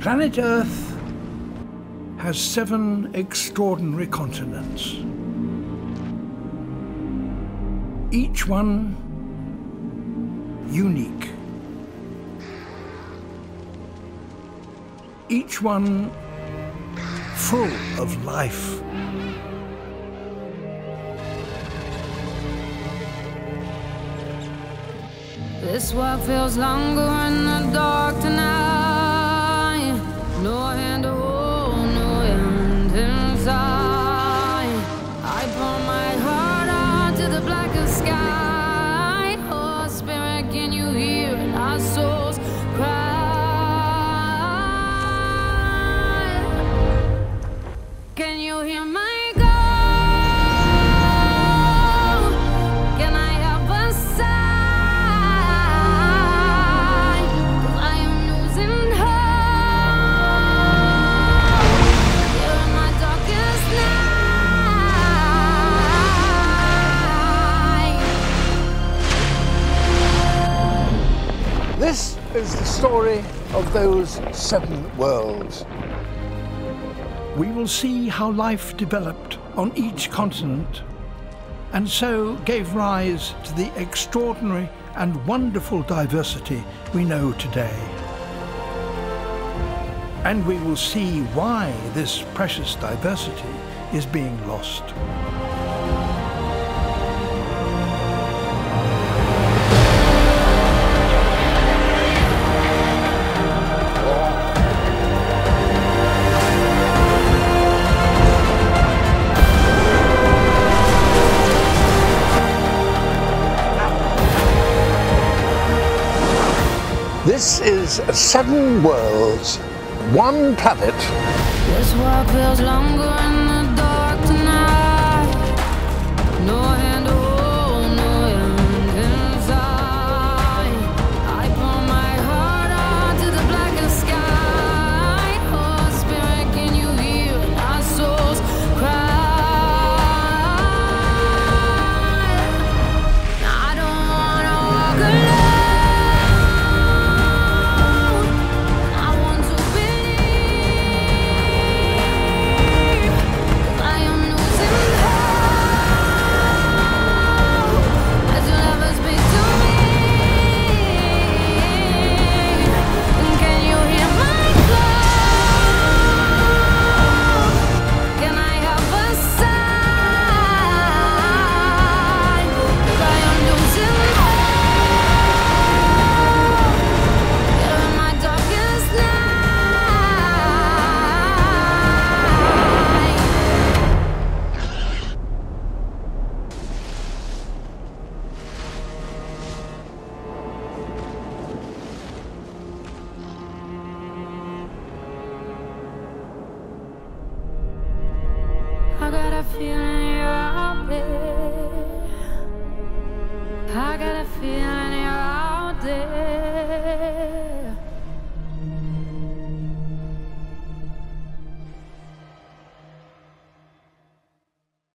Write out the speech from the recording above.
Planet Earth has 7 extraordinary continents. Each one unique. Each one full of life. This walk feels longer in the dark tonight. No hand to hold, no end in sight. I pour my heart out to the black of sky. Oh, Spirit, can you hear it? Our souls cry. Can you hear my? This is the story of those 7 worlds. We will see how life developed on each continent and so gave rise to the extraordinary and wonderful diversity we know today. And we will see why this precious diversity is being lost. This is 7 Worlds, One Planet. This world feels longer.